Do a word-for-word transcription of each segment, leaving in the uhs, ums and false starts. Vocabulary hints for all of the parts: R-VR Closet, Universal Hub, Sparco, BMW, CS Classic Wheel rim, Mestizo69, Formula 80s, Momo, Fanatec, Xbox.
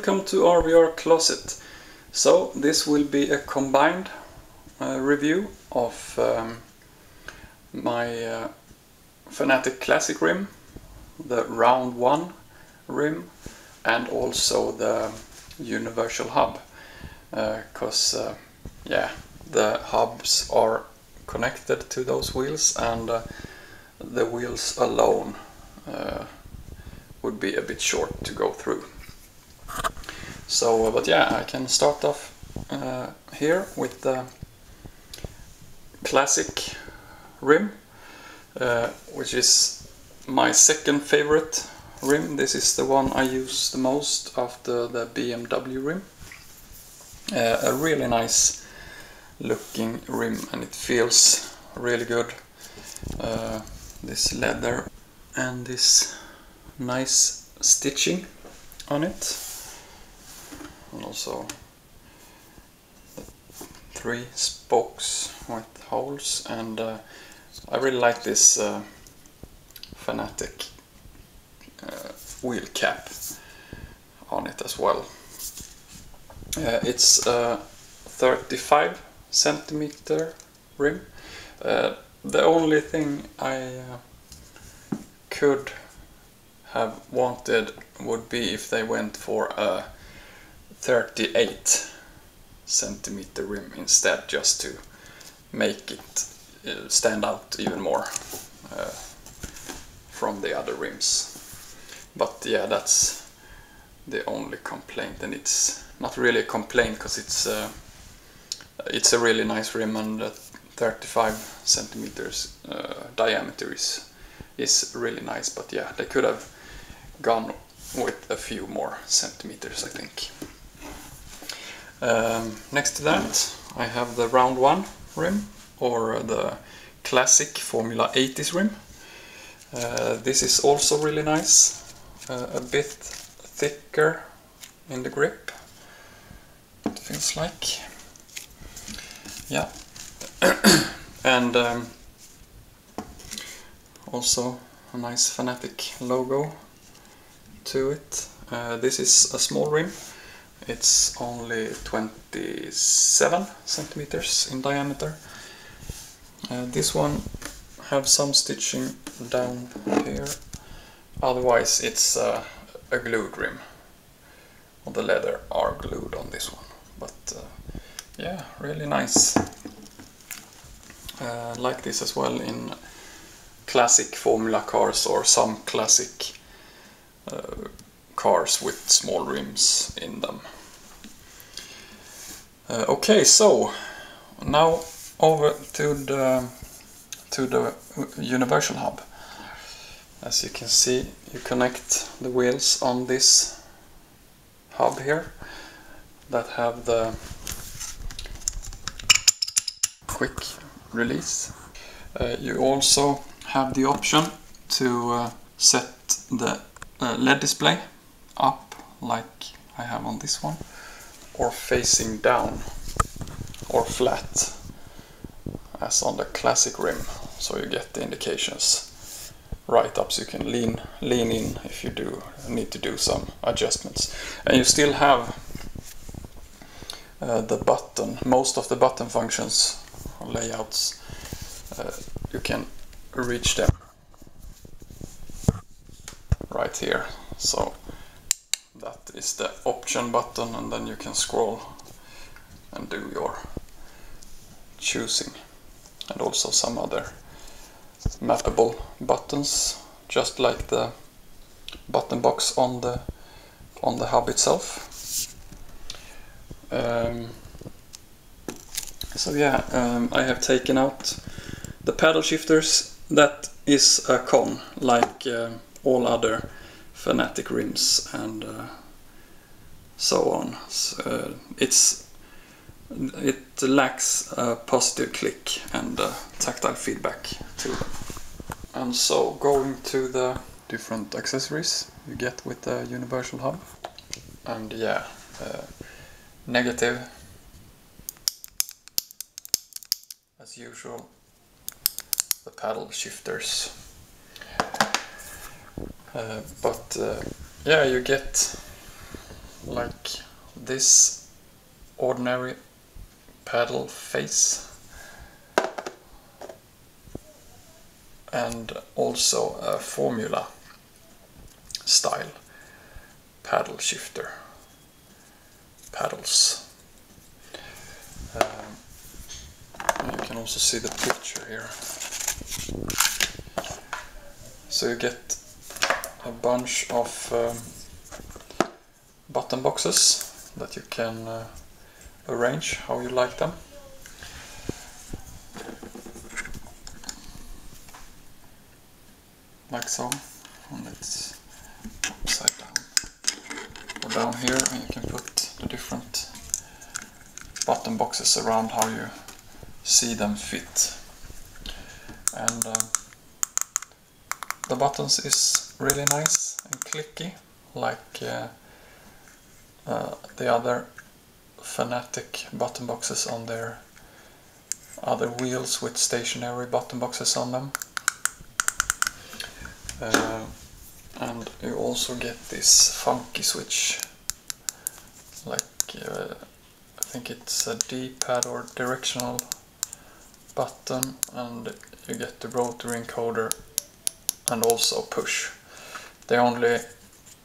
welcome to R V R Closet. So this will be a combined uh, review of um, my uh, Fanatec Classic rim, the round one rim, and also the universal hub, because uh, uh, yeah, the hubs are connected to those wheels, and uh, the wheels alone uh, would be a bit short to go through. So uh, but yeah, I can start off uh, here with the classic rim, uh, which is my second favorite rim. This is the one I use the most after the B M W rim. Uh, a really nice looking rim, and it feels really good. Uh, this leather and this nice stitching on it, and also the three spokes with holes, and uh, I really like this uh, Fanatec uh, wheel cap on it as well. Uh, it's a thirty-five centimeter rim. Uh, the only thing I uh, could have wanted would be if they went for a thirty-eight centimeter rim instead, just to make it uh, stand out even more uh, from the other rims. But yeah, that's the only complaint, and it's not really a complaint because it's uh, it's a really nice rim, and uh, thirty-five centimeters uh, diameter is is really nice. But yeah, they could have gone with a few more centimeters, I think. Um, next to that, I have the round one rim, or the classic Formula eighties rim. Uh, this is also really nice, uh, a bit thicker in the grip, it feels like. Yeah. And um, also a nice Fanatec logo to it. Uh, this is a small rim. It's only twenty-seven centimeters in diameter. Uh, this one have some stitching down here. Otherwise it's uh, a glued rim. All the leather are glued on this one. But uh, yeah, really nice. Uh, like this as well in classic Formula cars, or some classic uh, cars with small rims in them. Uh, okay, so now over to the to the universal hub. As you can see, you connect the wheels on this hub here that have the quick release. Uh, you also have the option to uh, set the uh, L E D display up, like I have on this one, or facing down, or flat, as on the classic rim, so you get the indications right up, so you can lean, lean in if you do need to do some adjustments. And you still have uh, the button, most of the button functions or layouts, uh, you can reach them right here. So that is the option button, and then you can scroll and do your choosing, and also some other mappable buttons, just like the button box on the on the hub itself. Um, so yeah, um, I have taken out the paddle shifters. That is a con, like uh, all other Fanatec rims and uh, so on. So, uh, it's it lacks a positive click and uh, tactile feedback to them. And so, going to the different accessories you get with the universal hub, and yeah, uh, negative as usual. The paddle shifters, uh, but uh, yeah, you get like this ordinary pedal face, and also a Formula style paddle shifter paddles. Um, you can also see the picture here. So you get a bunch of um, button boxes that you can uh, arrange how you like them. Like so, and it's upside down. Or down here, and you can put the different button boxes around how you see them fit. And uh, the buttons is really nice and clicky, like uh, uh, the other Fanatec button boxes on their other wheels with stationary button boxes on them. Uh, and you also get this funky switch, like uh, I think it's a D-pad or directional button, and you get the rotary encoder and also push. The only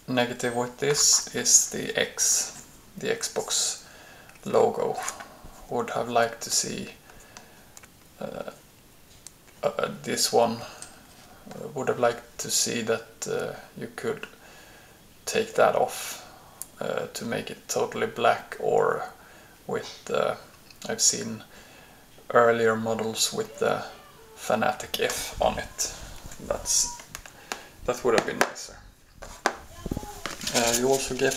negative with this is the X, the Xbox logo. Would have liked to see uh, uh, this one. Uh, would have liked to see that uh, you could take that off uh, to make it totally black, or with uh, I've seen earlier models with the Fanatec F on it. That's that would have been nicer. Uh, you also get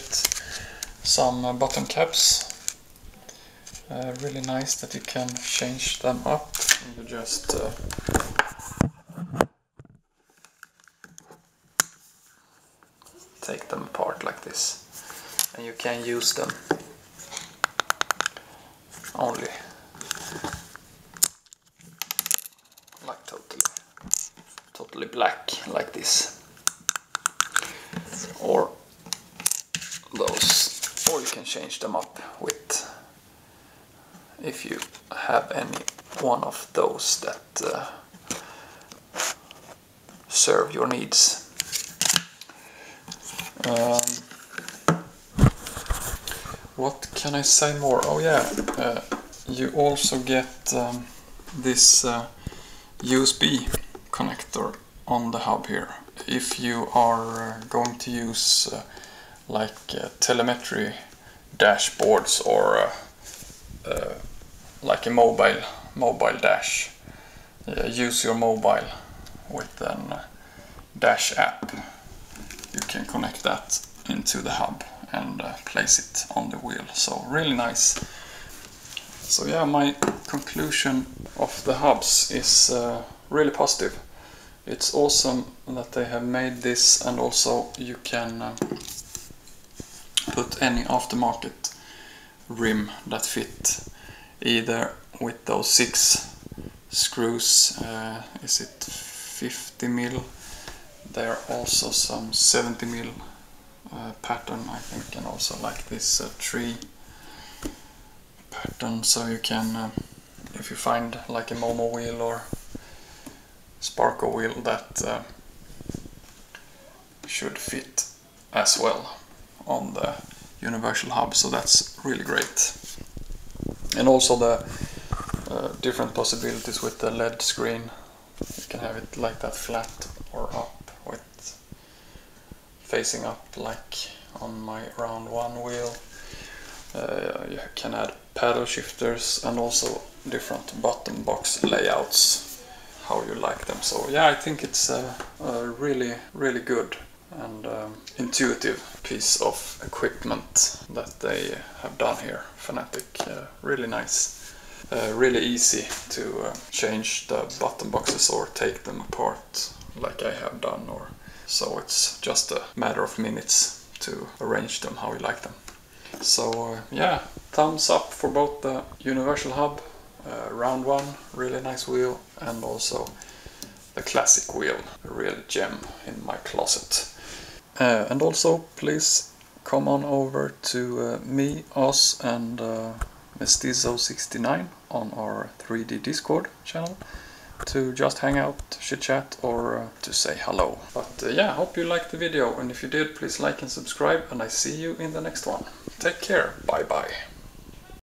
some uh, button caps. Uh, really nice that you can change them up. You just uh, take them apart like this, and you can use them only like totally totally black like this, or those, or you can change them up with, if you have any one of those that uh, serve your needs. Um, what can I say more? Oh yeah, uh, you also get um, this uh, U S B connector on the hub here. If you are going to use uh, like uh, telemetry dashboards, or uh, uh, like a mobile mobile dash, uh, use your mobile with an uh, dash app. You can connect that into the hub and uh, place it on the wheel. So really nice. So yeah, my conclusion of the hubs is uh, really positive. It's awesome that they have made this, and also you can uh, put any aftermarket rim that fit, either with those six screws, uh, is it fifty mil? There are also some seventy mil uh, pattern, I think, and also like this uh, tree pattern. So you can, uh, if you find like a Momo wheel or Sparco wheel that uh, should fit as well on the universal hub, so that's really great. And also the uh, different possibilities with the L E D screen. You can have it like that, flat or up, with facing up like on my round one wheel. Uh, you can add paddle shifters and also different button box layouts, how you like them. So yeah, I think it's a, a really, really good and um, intuitive piece of equipment that they have done here, Fanatec. Uh, really nice. Uh, really easy to uh, change the button boxes or take them apart like I have done, or so it's just a matter of minutes to arrange them how you like them. So uh, yeah, thumbs up for both the universal hub, uh, round one, really nice wheel, and also the classic wheel, a real gem in my closet. Uh, and also please come on over to uh, me, us, and uh, Mestizo sixty-nine on our three D Discord channel to just hang out, chit chat, or uh, to say hello. But uh, yeah, hope you liked the video, and if you did, please like and subscribe, and I see you in the next one. Take care, bye bye.